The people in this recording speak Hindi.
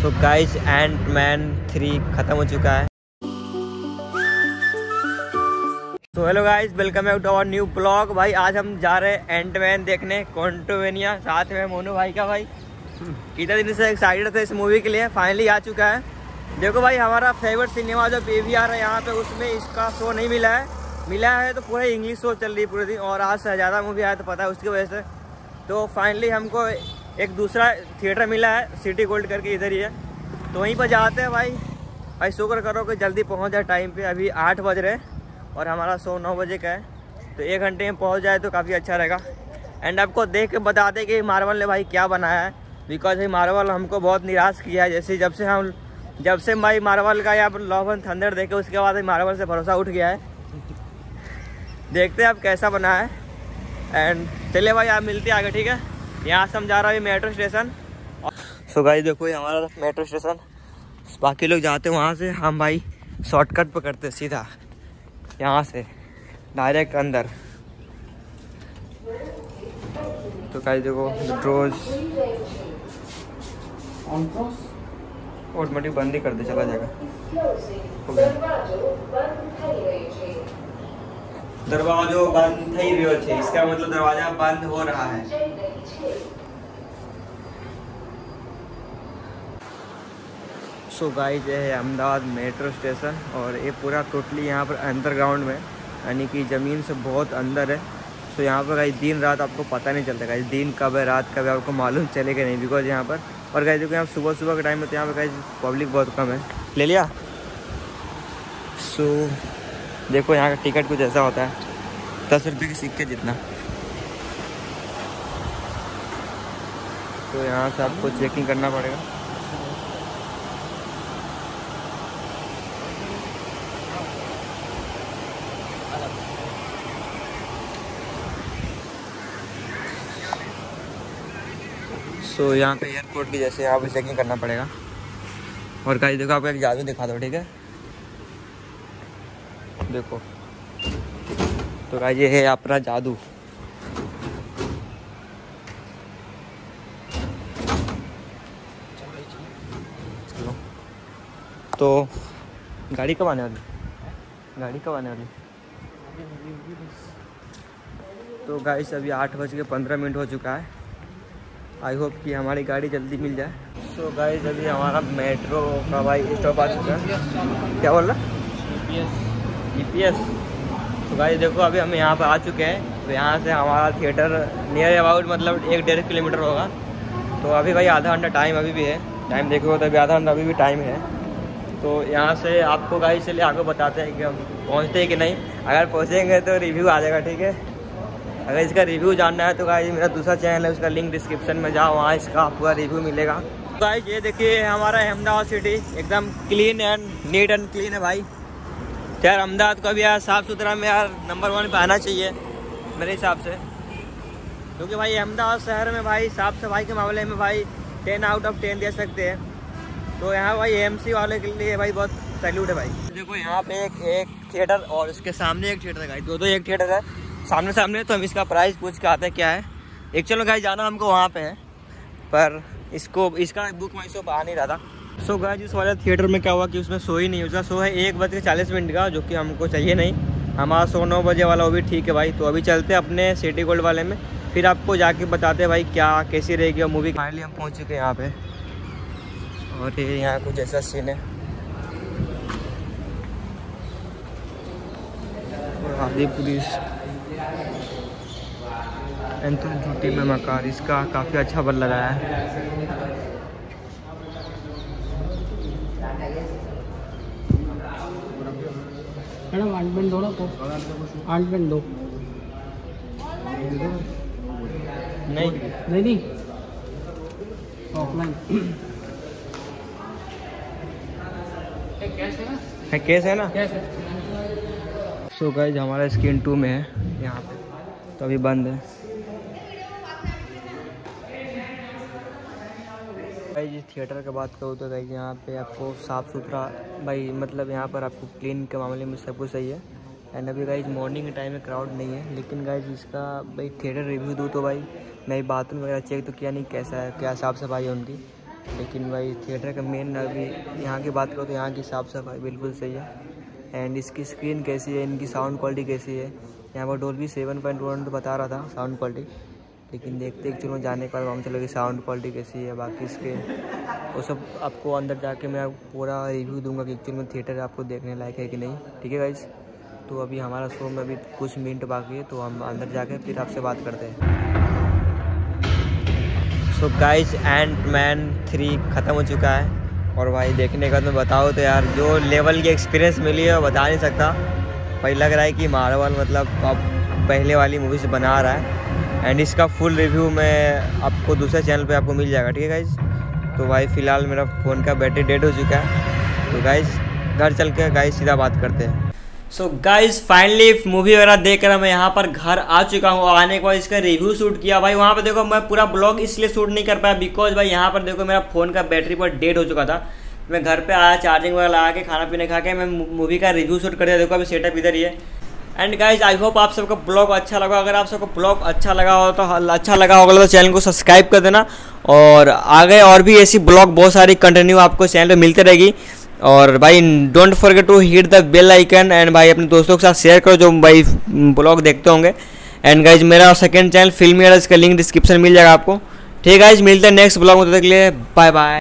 सो गाइस एंटमैन 3 खत्म हो चुका है। तो hello guys, welcome back to our new blog. भाई आज हम जा रहे हैं एंटमैन देखने कॉन्ट्रोवेनिया, साथ में मोनू भाई का। भाई कितने दिन से एक्साइटेड थे इस मूवी के लिए, फाइनली आ चुका है। देखो भाई, हमारा फेवरेट सिनेमा जो पीवीआर है यहाँ पे, उसमें इसका शो नहीं मिला है। मिला है तो पूरा इंग्लिश शो चल रही पूरे दिन, और आज शहजादा मूवी आया तो पता है उसकी वजह से। तो फाइनली हमको एक दूसरा थिएटर मिला है, सिटी गोल्ड करके, इधर ही है, तो वहीं पर जाते हैं। भाई शुक्र करो कि जल्दी पहुँच जाए टाइम पर। अभी 8 बज रहे हैं और हमारा शो 9 बजे का है, तो 1 घंटे में पहुँच जाए तो काफ़ी अच्छा रहेगा। एंड आपको देख के बता दें कि मार्वल ने भाई क्या बनाया है, बिकॉज भाई मार्वल हमको बहुत निराश किया है। जैसे जब से भाई मार्वल का या लव एंड थंडर देखे, उसके बाद मार्वल से भरोसा उठ गया है। देखते हैं अब कैसा बना है। एंड चलिए भाई, आप मिलते हैं आगे, ठीक है। यहाँ से हम जा रहा है मेट्रो स्टेशन। सो भाई देखो, ये हमारा मेट्रो स्टेशन, बाकी लोग जाते हैं वहाँ से, हम भाई शॉर्टकट पकड़ते हैं सीधा यहाँ से डायरेक्ट अंदर। तो भाई देखो, ड्रोज ऑटोमेटिक बंद ही कर दे, चला जाएगा। दरवाजो बंद थी रो छे, इसका मतलब दरवाजा बंद हो रहा है। सो गाइस, ये है अहमदाबाद मेट्रो स्टेशन, और ये पूरा टोटली यहाँ पर अंडरग्राउंड में, यानी कि ज़मीन से बहुत अंदर है। सो यहाँ पर गाइस दिन रात आपको पता नहीं चलता, गाइस दिन कब है रात कब है आपको मालूम चलेगा नहीं, बिकॉज यहाँ पर। और गाइस देखो, यहाँ सुबह सुबह के टाइम में तो यहाँ पर गाइस पब्लिक बहुत कम है। ले लिया। सो देखो, यहाँ का टिकट कुछ ऐसा होता है, 10 रुपये के सिक्के जितना। तो यहाँ से आपको चेकिंग करना पड़ेगा। सो यहाँ पे एयरपोर्ट भी जैसे, यहाँ पे चेकिंग करना पड़ेगा। और गाइस देखो, आपको एक जादू दिखा दो, ठीक है। देखो तो गाइस, ये है अपना जादू। चलो, तो गाड़ी कब आने वाली, गाड़ी कब आने वाली? तो गाइस अभी 8:15 हो चुका है। आई होप कि हमारी गाड़ी जल्दी मिल जाए। सो गाइस अभी हमारा मेट्रो का भाई स्टॉप आ चुका है। क्या बोल रहा, GPS। तो गाइस देखो, अभी हम यहाँ पर आ चुके हैं। तो यहाँ से हमारा थिएटर नियर अबाउट मतलब 1-1.5 किलोमीटर होगा। तो अभी भाई आधा घंटा टाइम अभी भी है, टाइम देखो तो अभी आधा घंटा अभी भी टाइम है। तो यहाँ से आपको गाइस, चलिए आपको बताते हैं कि हम पहुँचते हैं कि नहीं। अगर पहुँचेंगे तो रिव्यू आ जाएगा, ठीक है। अगर इसका रिव्यू जानना है तो गाइस मेरा दूसरा चैनल है, उसका लिंक डिस्क्रिप्शन में जाओ, वहाँ इसका आपको रिव्यू मिलेगा। तो गाइस ये देखिए हमारा अहमदाबाद सिटी, एकदम clean and neat and clean है भाई। यार अहमदाबाद को भी यार साफ़ सुथरा में यार नंबर 1 पे आना चाहिए मेरे हिसाब से, क्योंकि भाई अहमदाबाद शहर में भाई साफ़ सफाई के मामले में भाई 10 आउट ऑफ 10 दे सकते हैं। तो यहाँ भाई AMC वाले के लिए भाई बहुत सैल्यूट है भाई। देखो यहाँ पे एक थिएटर और उसके सामने एक थिएटर है, दो एक थिएटर है सामने सामने। तो हम इसका प्राइस पूछ के आते हैं क्या है। एक्चुअल में गाइस जाना हमको वहाँ पर है, पर इसका बुक वहीं से आ नहीं रहा था। सो गाइस इस वाले थिएटर में क्या हुआ कि उसमें शो ही नहीं, उसका शो है 1:40 का, जो कि हमको चाहिए नहीं। हमारा शो 9 बजे वाला वो भी ठीक है भाई। तो अभी चलते हैं अपने सिटी गोल्ड वाले में, फिर आपको जाके बताते हैं भाई क्या कैसी रहेगी और मूवी। फाइनली हम पहुँच चुके हैं यहाँ पे, और ये यहाँ कुछ ऐसा सीन है। और में मकार इसका काफ़ी अच्छा बन लग रहा है। मैडम आंटमैन दो ना, तो आंटमैन दो नहीं नहीं नहीं ऑफलाइन है, कैश है ना। सो गाइस हमारा स्क्रीन 2 में है यहाँ पे, तो अभी बंद है। जिस थिएटर की बात करूँ तो गाइस यहाँ पे आपको साफ़ सुथरा भाई, मतलब यहाँ पर आपको क्लीन के मामले में सब कुछ सही है। एंड अभी गाइस मॉर्निंग के टाइम में क्राउड नहीं है, लेकिन गाइस इसका भाई थिएटर रिव्यू दूँ तो भाई मैं बाथरूम वगैरह चेक तो किया नहीं, कैसा है, क्या साफ़ सफाई है उनकी। लेकिन भाई थिएटर का मेन अभी यहाँ की बात करो तो यहाँ की साफ़ सफाई बिल्कुल सही है, एंड इसकी स्क्रीन कैसी है, इनकी साउंड क्वालिटी कैसी है। यहाँ पर डोल्बी 7.1 बता रहा था साउंड क्वालिटी, लेकिन देखते एक चलो जाने के बाद हम चलो कि साउंड क्वालिटी कैसी है। बाकी इसके वो सब आपको अंदर जाके मैं पूरा रिव्यू दूंगा कि एक्चुअल में थिएटर आपको देखने लायक है कि नहीं। ठीक है गाइज, तो अभी हमारा शो में अभी कुछ मिनट बाकी है, तो हम अंदर जाके फिर आपसे बात करते हैं। सो गाइज Ant-Man 3 ख़त्म हो चुका है, और भाई देखने का तो बताओ तो यार जो लेवल की एक्सपीरियंस मिली है बता नहीं सकता। भाई लग रहा है कि मार्वल मतलब अब पहले वाली मूवीज़ बना रहा है, एंड इसका फुल रिव्यू मैं आपको दूसरे चैनल पे आपको मिल जाएगा। ठीक है गाइज, तो भाई फ़िलहाल मेरा फ़ोन का बैटरी डेड हो चुका है, तो गाइज घर चल के गाइज सीधा बात करते हैं। सो गाइज फाइनली मूवी वगैरह देखकर मैं यहाँ पर घर आ चुका हूँ, और आने के बाद इसका रिव्यू शूट किया। भाई वहाँ पर देखो मैं पूरा ब्लॉग इसलिए शूट नहीं कर पाया बिकॉज भाई यहाँ पर देखो मेरा फ़ोन का बैटरी पर डेड हो चुका था। मैं घर पर आया, चार्जिंग वगैरह लगा के खाना पीना खा के मैं मूवी का रिव्यू शूट कर दिया। देखो अभी सेटअप इधर ही है। एंड गाइज आई होप आप सबको ब्लॉग अच्छा लगा। अगर आप सबको ब्लॉग अच्छा लगा होगा तो चैनल को सब्सक्राइब कर देना, और आगे और भी ऐसी ब्लॉग बहुत सारी कंटिन्यू आपको चैनल पे मिलती रहेगी। और भाई don't forget to hit the bell icon, and भाई अपने दोस्तों के साथ शेयर करो जो भाई ब्लॉग देखते होंगे। एंड गाइज मेरा सेकेंड चैनल फिल्मी अंदाज़ का लिंक डिस्क्रिप्शन मिल जाएगा आपको। ठीक है गाइज, मिलते हैं नेक्स्ट ब्लॉग में, तब तक के लिए बाय बाय।